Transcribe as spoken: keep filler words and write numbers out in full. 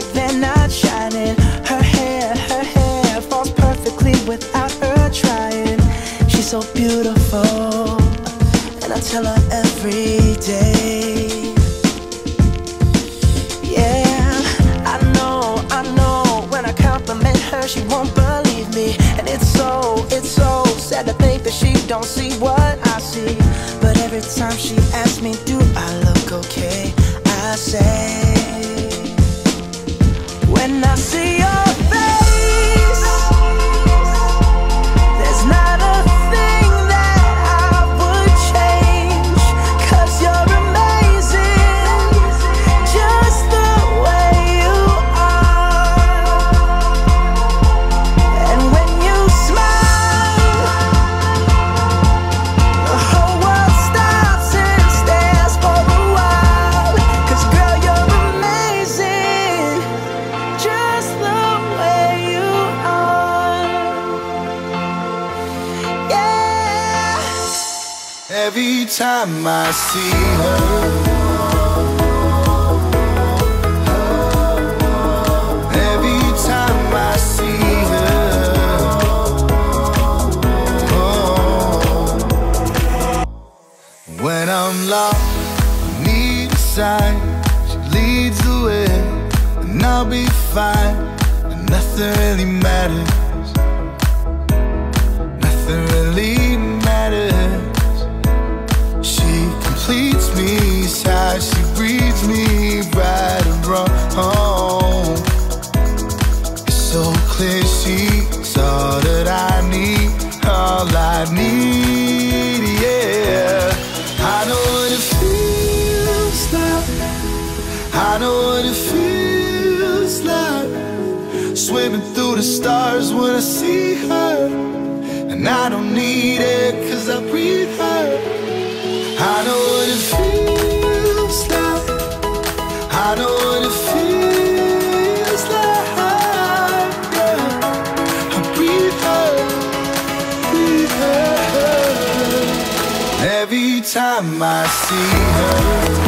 like they're not shining. Her hair, her hair falls perfectly without her trying. She's so beautiful, and I tell her every day. Yeah, I know, I know, when I compliment her she won't believe me. And it's so, it's so sad to think that she don't see what I see. But every time she asks me, do I look okay, I say, when I see your face, there's not a thing that I would change, 'cause you're amazing, just the way you are. And when you smile, the whole world stops and stares for a while, 'cause girl, you're amazing, just the way you are. Yeah. Every time I see her, every time I see her, oh. When I'm lost, need a sign, she leads the way, and I'll be fine, and nothing really matters, nothing really matters. She completes me, sighs, she breathes me right and wrong. It's so clear she's all that I need, all I need, yeah. I know what it feels like, I know what it feels like, swimming through the stars when I see her. And I don't need it, 'cause I breathe her. I know what it feels like, I know what it feels like, yeah. I breathe her, breathe her. Every time I see her,